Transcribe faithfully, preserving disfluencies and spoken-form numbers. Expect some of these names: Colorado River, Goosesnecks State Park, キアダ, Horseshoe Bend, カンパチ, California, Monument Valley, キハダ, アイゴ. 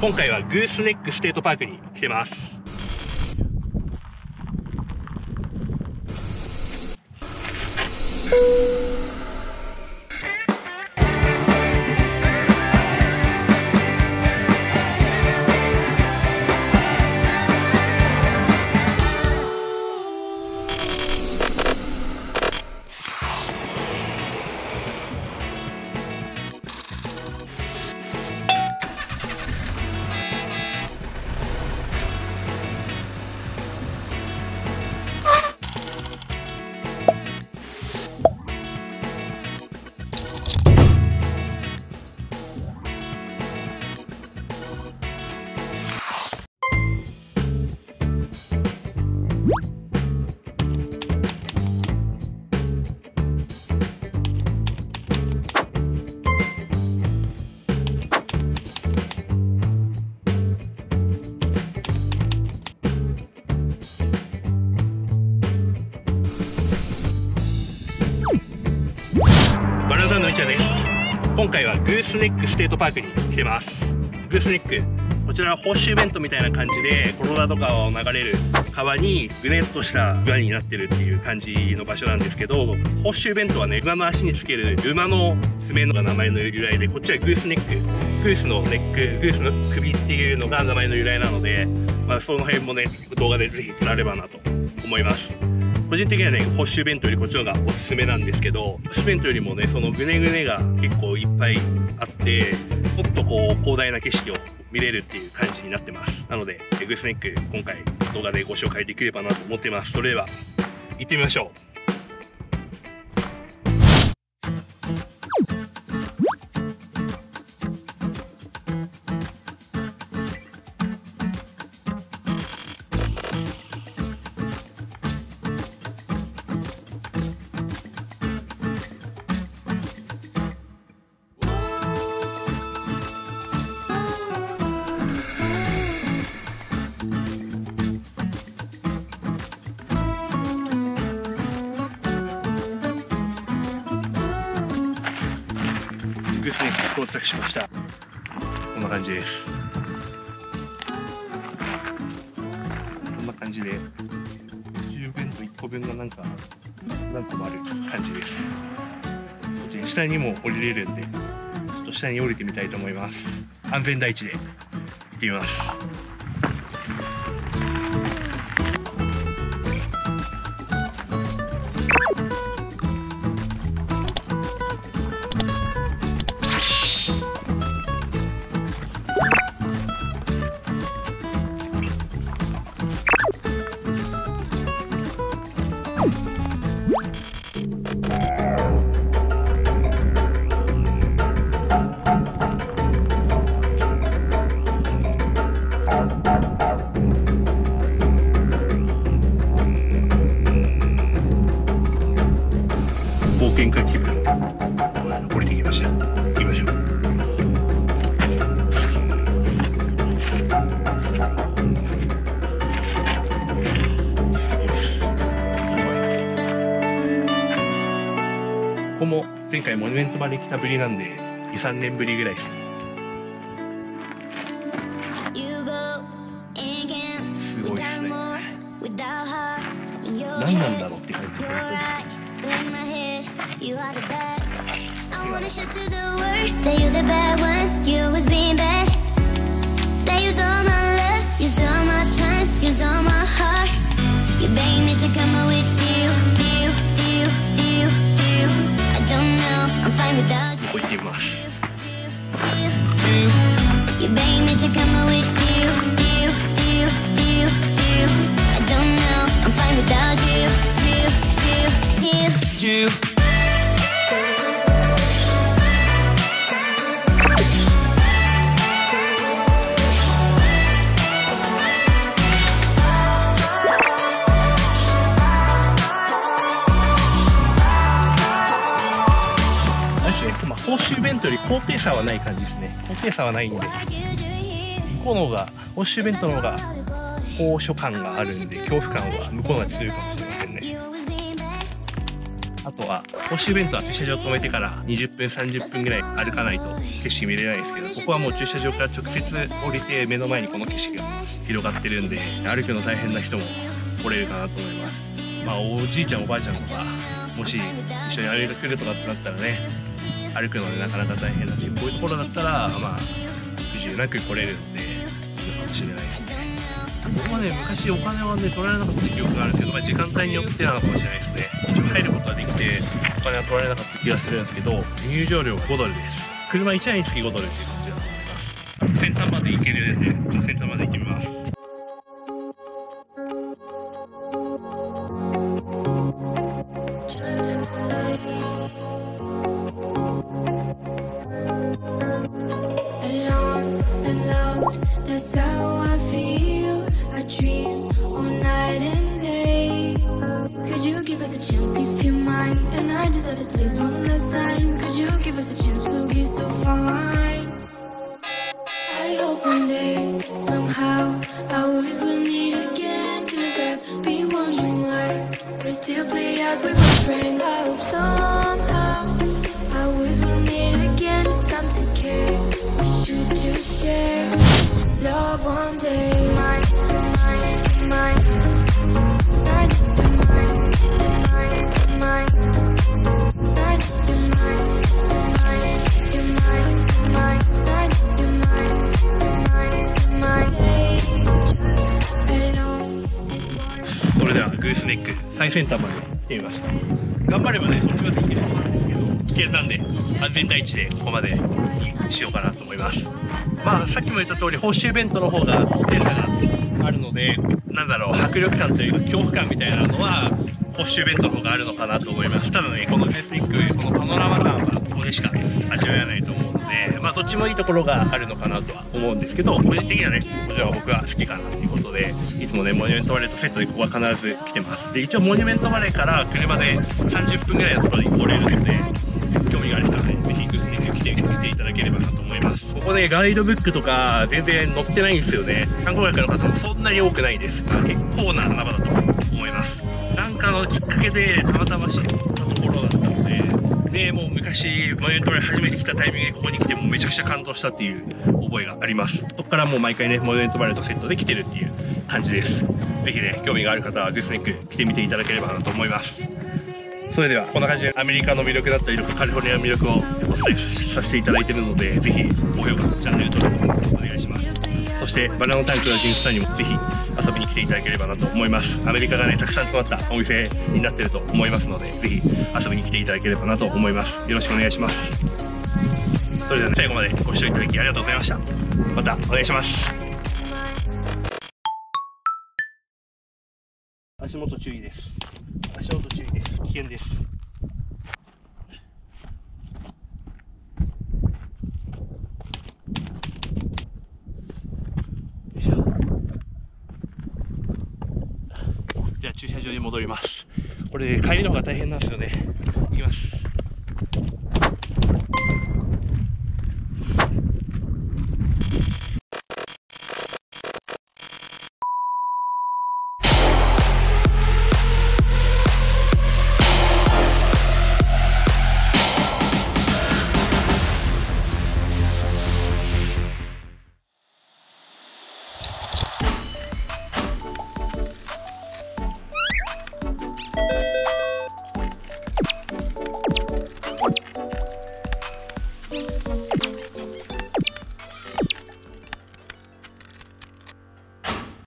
今回はグースネックステートパークに来てます。今回はグースネックステートパークに来てます。グースネック、こちらはホッシュベントみたいな感じでコロラド川を流れる川にぐねっとした岩になってるっていう感じの場所なんですけど、ホッシュベントはね、馬の足につける馬の爪のが名前の由来で、こっちはグースネック、グースのネック、グースの首っていうのが名前の由来なので、まあ、その辺もね動画でぜひ撮られればなと思います。個人的にはね、ホッシュベントよりこっちの方がおすすめなんですけど、ホッシュベントよりもね、そのグネグネが結構いっぱいあって、もっとこう広大な景色を見れるっていう感じになってます。なのでグースネック、今回動画でご紹介できればなと思ってます。それでは行ってみましょう。グースネック到着しました。こんな感じです。こんな感じでじゅうぶんといっこぶんがなんか何個もある感じです。で、下にも降りれるんで、ちょっと下に降りてみたいと思います。安全第一で行ってみます。ここも前回モニュメントまで来たぶりなんで、に、さんねんぶりぐらいです。すごいですね。何なんだろうって感じです。行ってみます。ホッシュベントより高低差はない感じですね。高低差はないんで、この方がホッシュベントの方が高所感があるんで、恐怖感は向こうが強いかもしれませんね。あと子は公衆便所は駐車場止めてからにじゅっぷんさんじゅっぷんぐらい歩かないと景色見れないんですけど、ここはもう駐車場から直接降りて目の前にこの景色が広がってるんで、歩くの大変な人も来れるかなと思います。まあおじいちゃんおばあちゃんとかもし一緒に歩いてくるとかってなったらね、歩くのでなかなか大変だし、こういうところだったらまあ不自由なく来れるんでいいのかもしれないですね。僕はね昔お金はね取られなかった記憶があるんですけど、時間帯によってなのかもしれないですね。一応入ることはできてお金は取られなかった気がするんですけど、入場料ごドルです。車いちだいにつきごドルっていう感じだと思います。先端まで行けるんで、ね、ちょっと先端まで行ってみます。最先端まで行ってみました。頑張ればね、そっちまで行けそうなんですけど、危険なんで安全第一でここまでにしようかなと思います。まあさっきも言った通り報酬弁当の方が低差があるので、なんだろう、迫力感というか恐怖感みたいなのは報酬弁当の方があるのかなと思います。ただね、このベース行くこのパノラマ感はここでしか味わえないと思うので、まあどっちもいいところがあるのかなとは思うんですけど、個人的にはねこちらは僕は好きかなということで、いつもねモニュメントバレーとセットでここは必ず来てます。で一応モニュメントバレーから車でさんじゅっぷんぐらいのところに来れるので、興味がある人はねぜひグッズに来てみていただければなと思います。ここねガイドブックとか全然載ってないんですよね。観光客の方もそんなに多くないですが、結構な穴場だと思います。なんかのきっかけでたまたま知ったところだったので、でもう昔モニュメントバレー初めて来たタイミングでここに来てもめちゃくちゃ感動したっていう覚えがあります。そこからもう毎回ねモニュメントバレーとセットで来てるっていう感じです。ぜひね興味がある方はグスネック来てみていただければなと思います。それではこんな感じでアメリカの魅力だったりとかカリフォルニアの魅力をお伝えさせていただいているので、ぜひ高評価チャンネル登録お願いします。そしてバナナタンクのジンスさんにもぜひ遊びに来ていただければなと思います。アメリカがねたくさん詰まったお店になっていると思いますので、ぜひ遊びに来ていただければなと思います。よろしくお願いします。それでは、ね、最後までご視聴いただきありがとうございました。またお願いします。足元注意です。足元注意です。危険です。じゃあ駐車場に戻ります。これ、ね、帰りの方が大変なんですよね。行きます。